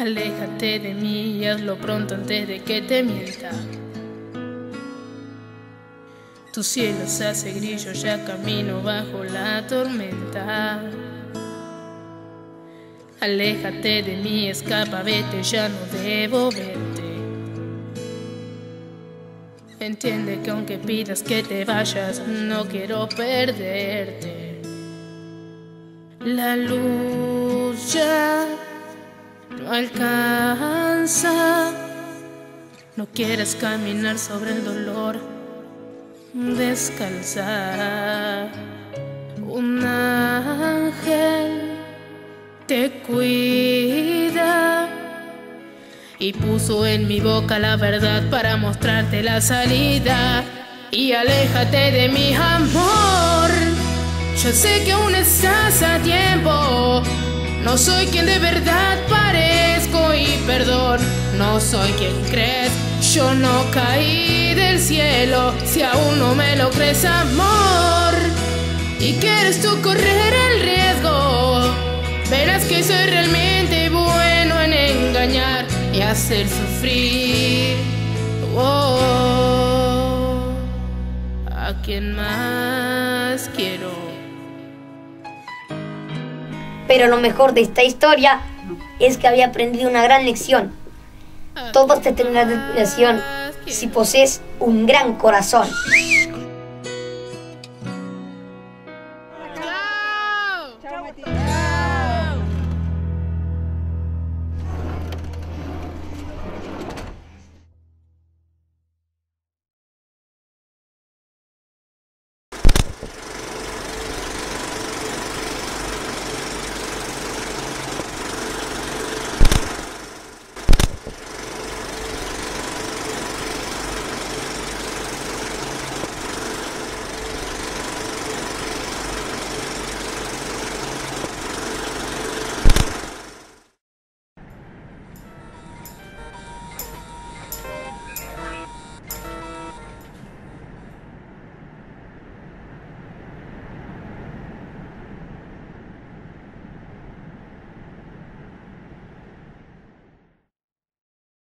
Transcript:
Aléjate de mí y hazlo pronto antes de que te mienta. Tu cielo se hace gris, yo ya camino bajo la tormenta. Aléjate de mí, escapa, vete, ya no debo verte. Entiende que aunque pidas que te vayas, no quiero perderte. La luz ya no alcanza. No quieres caminar sobre el dolor, descansa. Un ángel te cuida y puso en mi boca la verdad para mostrarte la salida. Y aléjate de mi amor, yo sé que aún estás a tiempo. No soy quien de verdad parezco y perdón, no soy quien crees. Yo no caí del cielo, si aún no me lo crees, amor, y quieres tú correr el riesgo, verás que soy realmente bueno en engañar y hacer sufrir, oh, a quien más quiero. Pero lo mejor de esta historia es que había aprendido una gran lección. Todos te tendrán admiración si posees un gran corazón.